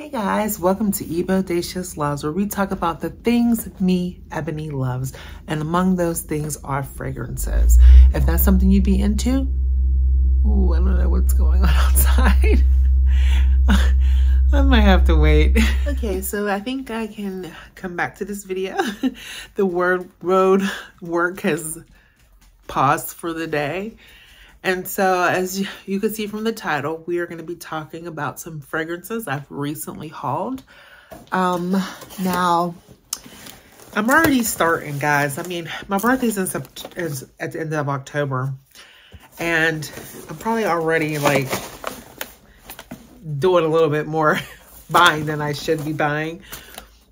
Hey guys, welcome to Ebodacious Loves, where we talk about the things me, Ebony, loves. And among those things are fragrances. If that's something you'd be into, ooh, I don't know what's going on outside. I might have to wait. Okay, so I think I can come back to this video. The road work has paused for the day. And so as you can see from the title, we are going to be talking about some fragrances I've recently hauled. Now, I'm already starting, guys. I mean, my birthday's is at the end of October. And I'm probably already, like, doing a little bit more buying than I should be buying.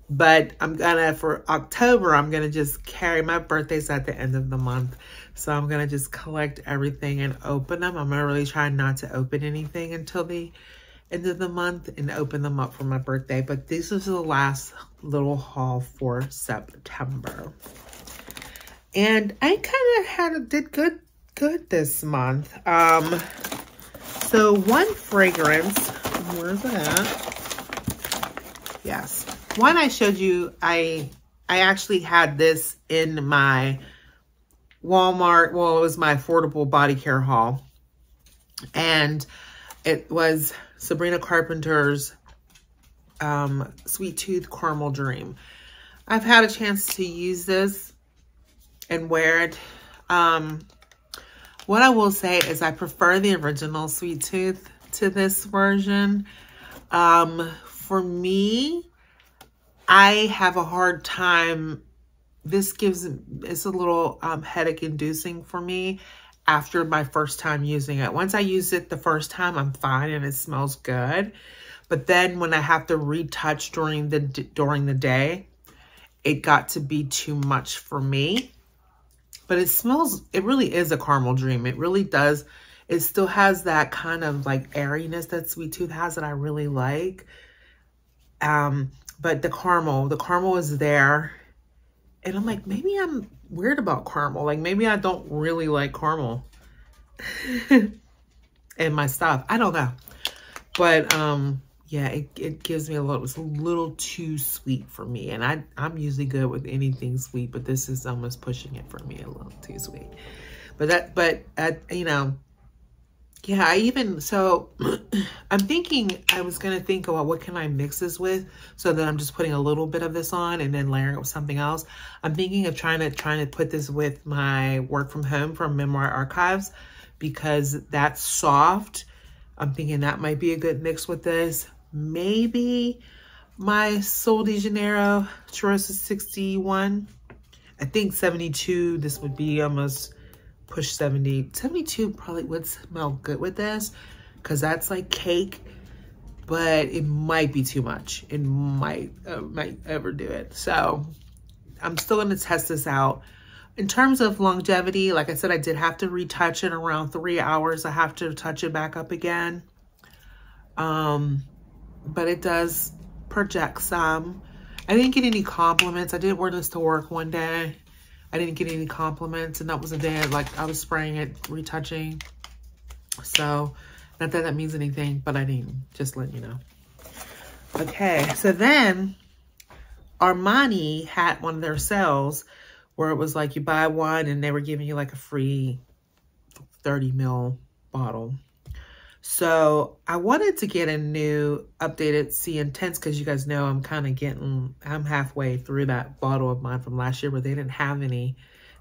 But I'm going to, for October, I'm going to just carry my birthdays at the end of the month. So I'm going to just collect everything and open them. I'm going to really try not to open anything until the end of the month and open them up for my birthday. But this is the last little haul for September. And I kind of did good this month. So one fragrance, where's it at? Yes. One I showed you, I actually had this in my Walmart. Well, it was my affordable body care haul. And it was Sabrina Carpenter's Sweet Tooth Caramel Dream. I've had a chance to use this and wear it. What I will say is I prefer the original Sweet Tooth to this version. For me, I have a hard time. This it's a little headache inducing for me after my first time using it. Once I use it the first time, I'm fine and it smells good. But then when I have to retouch during the day, it got to be too much for me. But it smells, it really is a caramel dream. It really does. It still has that kind of like airiness that Sweet Tooth has that I really like. But the caramel is there. And I'm like, maybe I'm weird about caramel. Like, maybe I don't really like caramel in my stuff. I don't know. But, yeah, it gives me a little, it's a little too sweet for me. And I'm usually good with anything sweet, but this is almost pushing it for me a little too sweet. But you know, yeah, so I'm thinking, I was going to think about what can I mix this with so that I'm just putting a little bit of this on and then layering it with something else. I'm thinking of trying to put this with my Work From Home from Memoir Archives because that's soft. I'm thinking that might be a good mix with this. Maybe my Sol de Janeiro Cheirosa 61. I think 72, this would be almost push 70. 72 probably would smell good with this because that's like cake, but it might be too much. It might overdo it. So I'm still going to test this out. In terms of longevity, like I said, I did have to retouch it around 3 hours. I have to touch it back up again. But it does project some. I didn't get any compliments. I did wear this to work one day. I didn't get any compliments, and that was a day like I was spraying it, retouching. So, not that that means anything, but I didn't. Just let you know. Okay, so then Armani had one of their sales where it was like you buy one and they were giving you like a free 30 ml bottle. So I wanted to get a new updated C Intense because you guys know I'm kind of getting, I'm halfway through that bottle of mine from last year, but they didn't have any.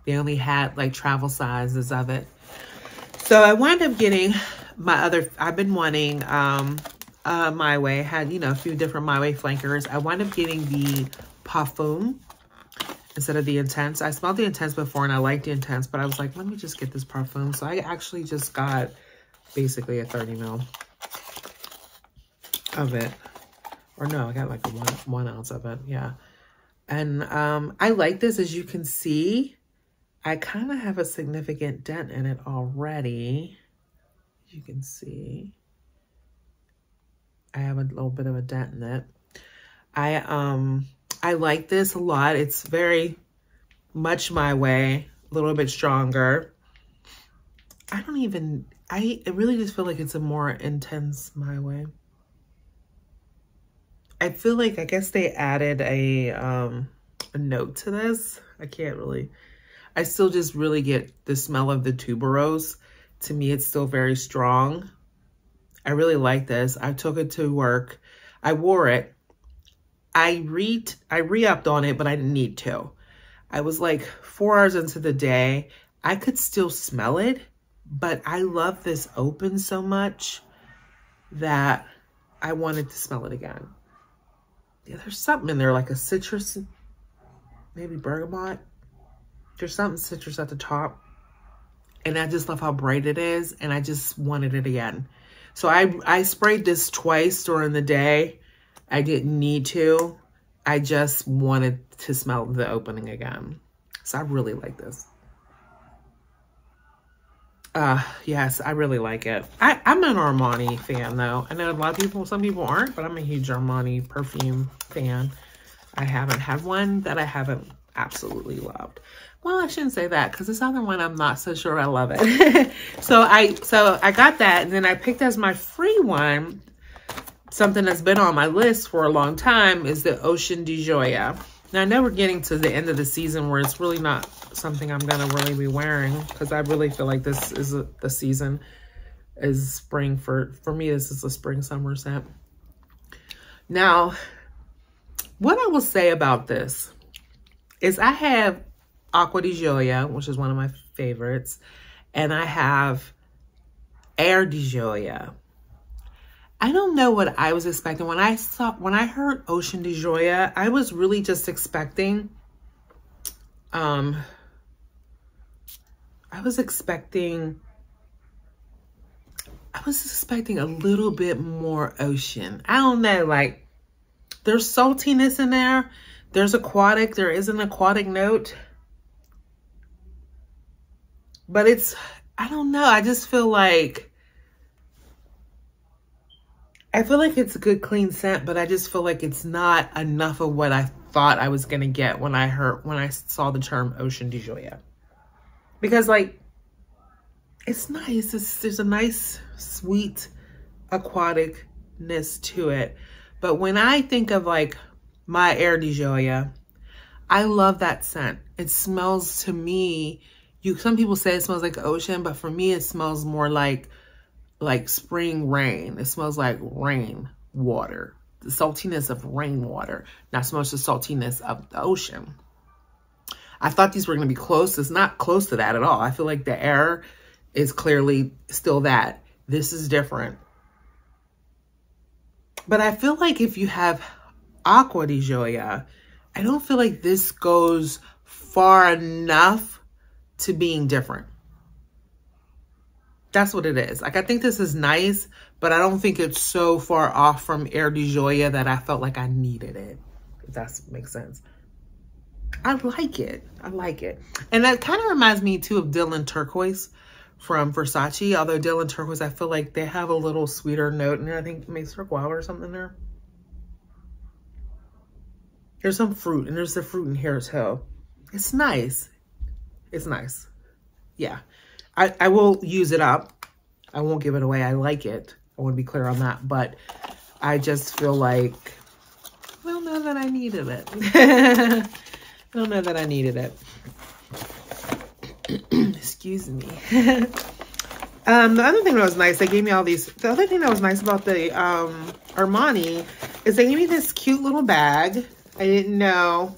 They only had like travel sizes of it. So I wound up getting my other, I've been wanting My Way, had, you know, a few different My Way flankers. I wound up getting the Parfum instead of the Intense. I smelled the Intense before and I liked the Intense, but I was like, let me just get this Parfum. So I actually just got basically a 30 ml of it, or no, I got like a one ounce of it. Yeah. And I like this. As you can see, I kind of have a significant dent in it already. You can see I have a little bit of a dent in it. I like this a lot. It's very much my way, a little bit stronger. I really just feel like it's a more intense my way. I feel like, I guess they added a note to this. I can't really, I still just really get the smell of the tuberose. To me, it's still very strong. I really like this. I took it to work. I wore it. I re-upped on it, but I didn't need to. I was like 4 hours into the day. I could still smell it, but I love this open so much that I wanted to smell it again. Yeah, there's something in there, like a citrus, maybe bergamot. There's something citrus at the top. And I just love how bright it is. And I just wanted it again. So I sprayed this twice during the day. I didn't need to. I just wanted to smell the opening again. So I really like this. Yes, I really like it. I'm an Armani fan though. I know a lot of people, some people aren't, but I'm a huge Armani perfume fan. I haven't had one that I haven't absolutely loved. Well, I shouldn't say that, because this other one, I'm not so sure I love it. So I got that, and then I picked as my free one, something that's been on my list for a long time, is the Acqua di Gioia. Now, I know we're getting to the end of the season where it's really not something I'm going to really be wearing, because I really feel like this is the season, is spring. For me, this is a spring, summer scent. Now, what I will say about this is I have Acqua di Gioia, which is one of my favorites, and I have Air di Gioia. I don't know what I was expecting. When I heard Acqua di Gioia, I was really just expecting I was expecting a little bit more ocean. I don't know, like, there's saltiness in there. There's aquatic, there is an aquatic note. But it's, I don't know. I just feel like, it's a good clean scent, but I just feel like it's not enough of what I thought I was going to get when I saw the term Acqua di Gioia. Because, like, it's nice. There's a nice sweet aquaticness to it. But when I think of, like, my Air di Gioia, I love that scent. It smells to me, some people say it smells like the ocean, but for me, it smells more like spring rain. It smells like rain water, the saltiness of rainwater, not so much the saltiness of the ocean. I thought these were going to be close. It's not close to that at all. I feel like the Air is clearly still that. This is different. But I feel like if you have Acqua di Gioia, I don't feel like this goes far enough to being different. That's what it is. Like, I think this is nice, but I don't think it's so far off from Acqua di Gioia that I felt like I needed it, if that makes sense. I like it. I like it. And that kind of reminds me too of Dylan Turquoise from Versace, although Dylan Turquoise, I feel like they have a little sweeter note in there. I think maybe it's guava or something there. There's some fruit, and there's the fruit in here as well. It's nice. It's nice. Yeah. I will use it up. I won't give it away. I like it. I want to be clear on that. But I just feel like, I don't know that I needed it. I don't know that I needed it. Excuse me. The other thing that was nice, they gave me all these. The other thing that was nice about the Armani is they gave me this cute little bag. I didn't know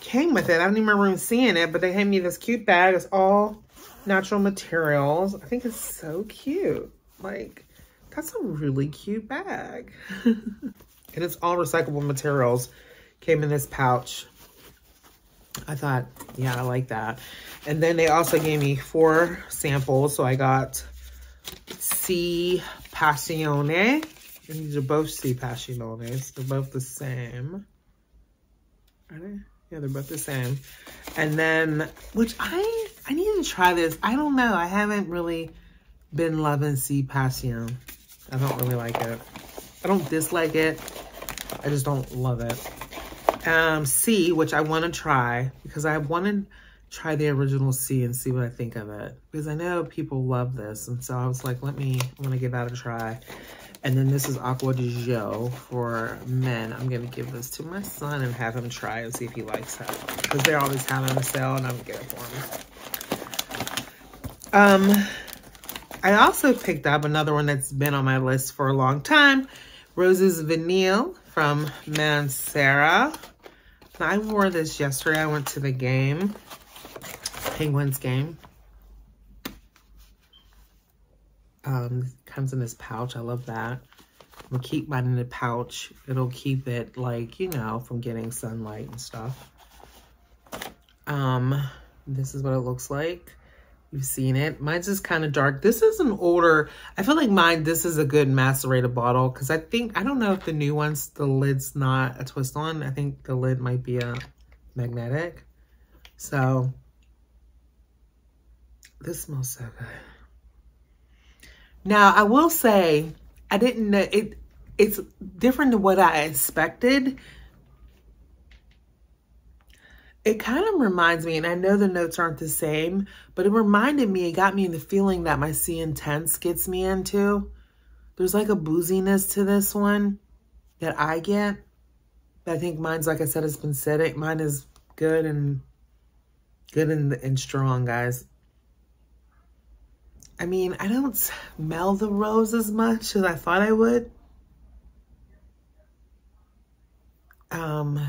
came with it. I don't even remember seeing it, but they handed me this cute bag. It's all natural materials. I think it's so cute. Like, that's a really cute bag. And it's all recyclable materials. Came in this pouch. I thought, yeah, I like that. And then they also gave me 4 samples. So I got C Passione. And these are both C Passiones. They're both the same. Are they? Yeah, they're both the same. And then, which I need to try this. I don't know. I haven't really been loving C Passion. I don't really like it. I don't dislike it. I just don't love it. C, which I want to try, because I want to try the original C and see what I think of it. Because I know people love this. And so I was like, I want to give that a try. And then this is Acqua Di Gio for men. I'm going to give this to my son and have him try and see if he likes it, because they're always having a sale and I'm going to get it for him. I also picked up another one that's been on my list for a long time. Roses Vanille from Mancera. Now, I wore this yesterday. I went to the game. Penguins game. Comes in this pouch. I love that. I'm gonna keep mine in the pouch. It'll keep it, like, you know, from getting sunlight and stuff. This is what it looks like. You've seen it. Mine's just kind of dark. This is an older, I feel like mine, this is a good macerator bottle, because I think, I don't know if the new ones, the lid's not a twist on. I think the lid might be a magnetic. So this smells so good. Now, I will say, I didn't know, it's different than what I expected. It kind of reminds me, and I know the notes aren't the same, but it reminded me, it got me in the feeling that my C Intense gets me into. There's like a booziness to this one that I get. I think mine's, like I said, it's been sitting. Mine is good and strong, guys. I mean, I don't smell the rose as much as I thought I would. And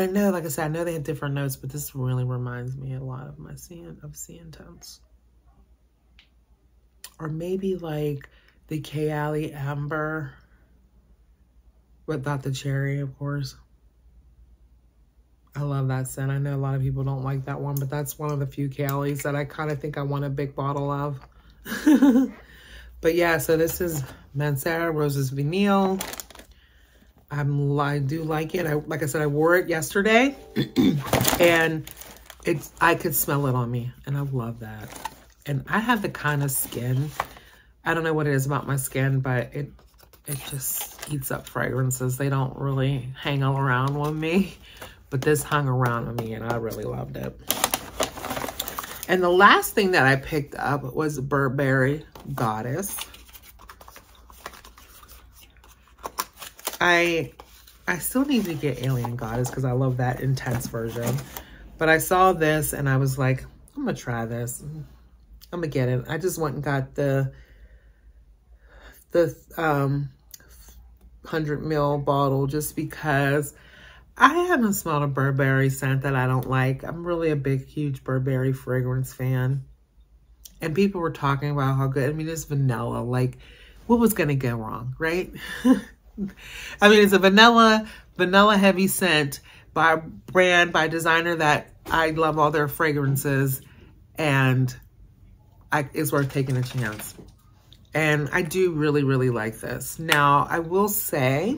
I know, like I said, I know they have different notes, but this really reminds me a lot of my Sea Intense. Or maybe like the Kay Alley Amber, without the cherry, of course. I love that scent. I know a lot of people don't like that one, but that's one of the few Kay Alleys that I kind of think I want a big bottle of. But yeah, so this is Mancera Roses Vanille. I do like it. Like I said, I wore it yesterday, and I could smell it on me, and I love that. And I have the kind of skin, I don't know what it is about my skin, but it just eats up fragrances. They don't really hang all around with me. But this hung around on me and I really loved it. And the last thing that I picked up was Burberry Goddess. I still need to get Alien Goddess because I love that intense version. But I saw this and I was like, I'm going to try this. I'm going to get it. I just went and got the 100ml bottle just because I haven't smelled a Burberry scent that I don't like. I'm really a big, huge Burberry fragrance fan. And people were talking about how good, I mean, it's vanilla. Like, what was going to go wrong, right? I mean, it's a vanilla heavy scent by a brand, by a designer that I love all their fragrances. And it's worth taking a chance. And I do really, really like this. Now, I will say,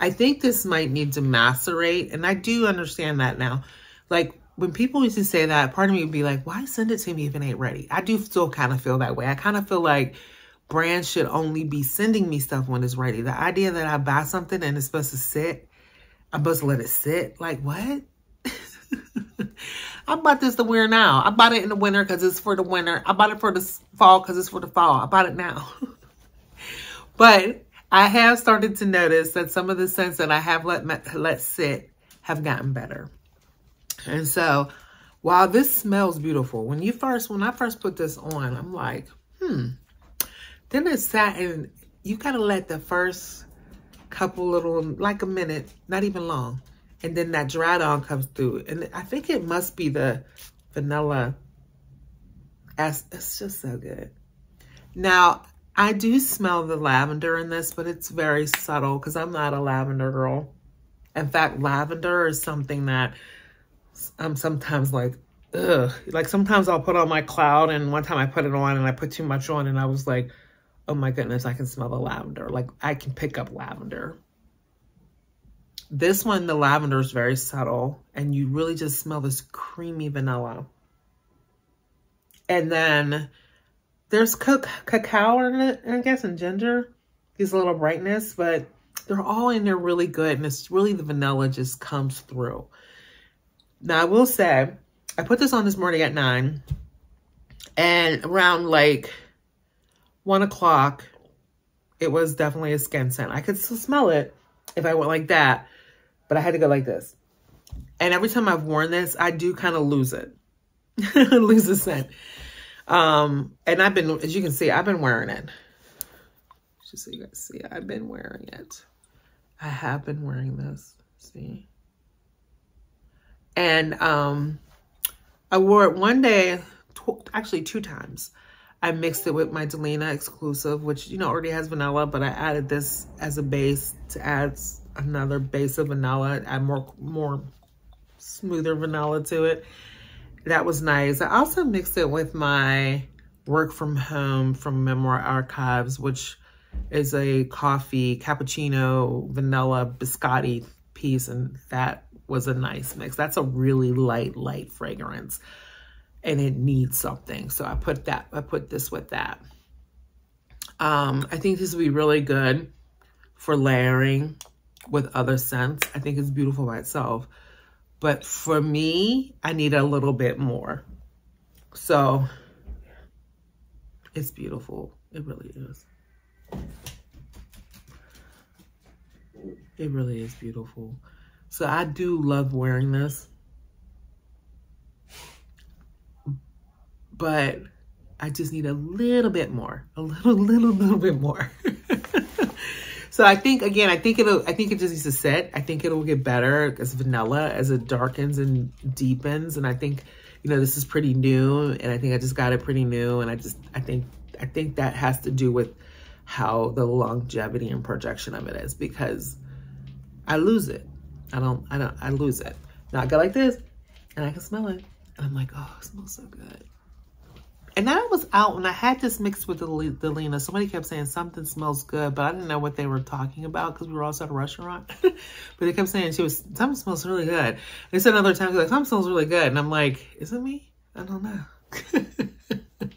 I think this might need to macerate, and I do understand that now. Like, when people used to say that, part of me would be like, why send it to me if it ain't ready? I do still kind of feel that way. I kind of feel like brands should only be sending me stuff when it's ready. The idea that I buy something and it's supposed to sit, I'm supposed to let it sit. Like, what? I bought this to wear now. I bought it in the winter because it's for the winter. I bought it for the fall because it's for the fall. I bought it now. But I have started to notice that some of the scents that I have let sit have gotten better. And so, while this smells beautiful, when I first put this on, I'm like, Then it sat, and you gotta let the first couple little, like a minute, not even long, and then that dry down comes through. And I think it must be the vanilla. It's just so good. Now, I do smell the lavender in this, but it's very subtle because I'm not a lavender girl. In fact, lavender is something that I'm sometimes like, ugh. Like sometimes I'll put on my cloud, and one time I put it on and I put too much on and I was like, oh my goodness, I can smell the lavender. Like I can pick up lavender. This one, the lavender is very subtle and you really just smell this creamy vanilla. And then there's cacao in it, I guess, and ginger. Gives a little brightness, but they're all in there really good. And it's really the vanilla just comes through. Now, I will say, I put this on this morning at 9. And around like 1 o'clock, it was definitely a skin scent. I could still smell it if I went like that, but I had to go like this. And every time I've worn this, I do kind of lose it, lose the scent. And I've been, as you can see, I've been wearing it. Just so you guys see, I've been wearing it. I have been wearing this, see? And I wore it one day, actually 2 times. I mixed it with my Delina exclusive, which, you know, already has vanilla, but I added this as a base to add another base of vanilla, add more smoother vanilla to it. That was nice. I also mixed it with my Work From Home from Memoir Archives, which is a coffee, cappuccino, vanilla, biscotti piece, and that was a nice mix. That's a really light fragrance, and it needs something. So I put that, I put this with that. I think this would be really good for layering with other scents. I think it's beautiful by itself. But for me, I need a little bit more. So it's beautiful. It really is. It really is beautiful. So I do love wearing this. But I just need a little bit more. A little bit more. So I think, again, I think it just needs to sit. I think it'll get better as vanilla, as it darkens and deepens. And I think, you know, this is pretty new, and I think I just got it pretty new. And I think that has to do with how the longevity and projection of it is, because I lose it. I lose it. Now I go like this and I can smell it. And I'm like, oh, it smells so good. And I was out and I had this mixed with the Delina. Somebody kept saying something smells good, but I didn't know what they were talking about because we were also at a restaurant. But they kept saying something smells really good. And they said another time, like, something smells really good. And I'm like, is it me? I don't know. I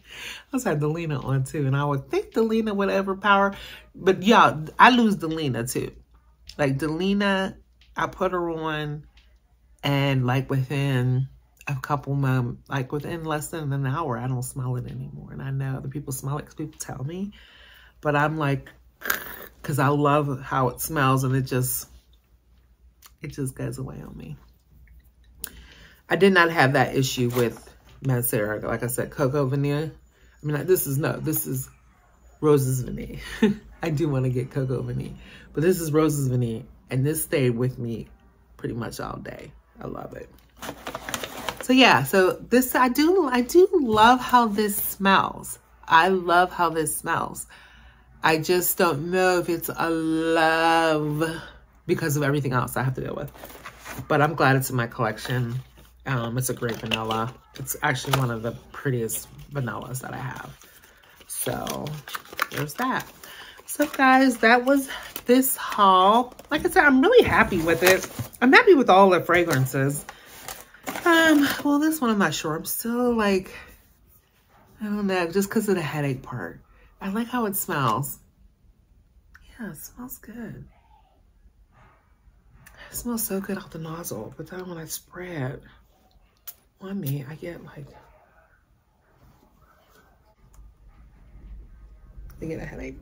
also had Delina on too. And I would think Delina would overpower. But yeah, I lose Delina too. Like Delina, I put her on and like within a couple months, like within less than an hour, I don't smell it anymore. And I know other people smell it because people tell me, but I'm like, because I love how it smells, and it just goes away on me. I did not have that issue with Mancera. Like I said, Cocoa Vanille. I mean, this is Roses Vanille. I do want to get Cocoa Vanille, but this is Roses Vanille, and this stayed with me pretty much all day. I love it. So yeah, so this, I do love how this smells. I love how this smells. I just don't know if it's a love because of everything else I have to deal with. But I'm glad it's in my collection. It's a great vanilla. It's actually one of the prettiest vanillas that I have. So there's that. So guys, that was this haul. Like I said, I'm really happy with it. I'm happy with all the fragrances. Well, this one, I'm not sure. I'm still like, I don't know, just because of the headache part. I like how it smells. Yeah, it smells good. It smells so good off the nozzle, but then when I spray it on me, I get like, I get a headache.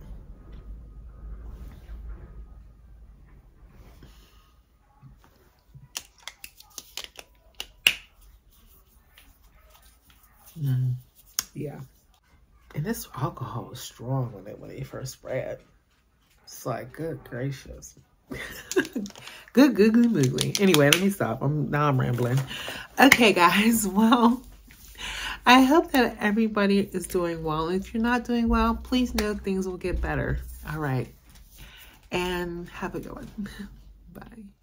Mm, yeah, and this alcohol was strong when they first spread. It's like, good gracious. Good googly moogly. Anyway, let me stop. Now I'm rambling. Okay guys, well, I hope that everybody is doing well. If you're not doing well, please know things will get better. All right, and have a good one. Bye.